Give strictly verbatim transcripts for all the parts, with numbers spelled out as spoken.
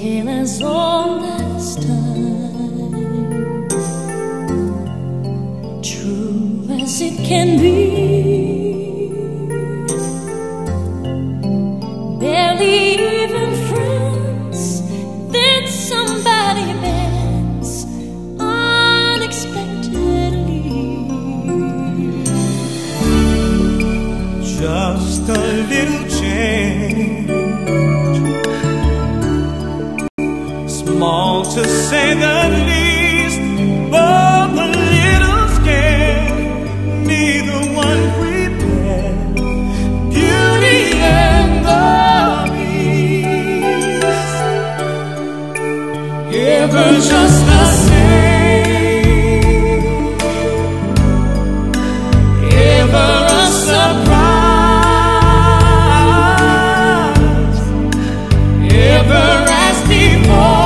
still as old as time, true as it can be, barely even friends. Then somebody bends unexpectedly, just a little change, small to say the least, but a little scared, neither one prepared. Beauty and the Beast, ever just the same, ever a surprise, ever as before.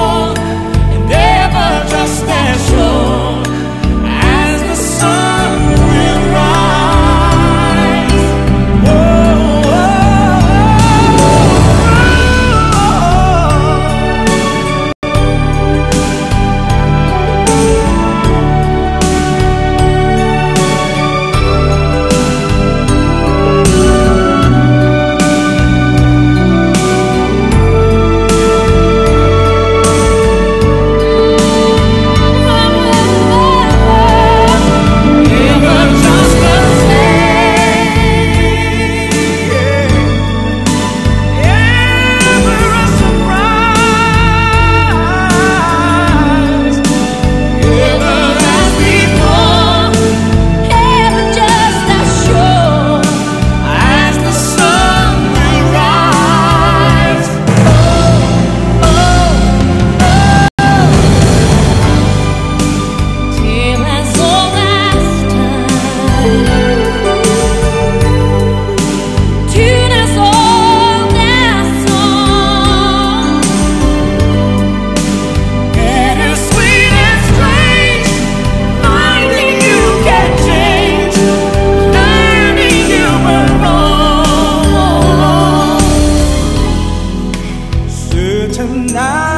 Tonight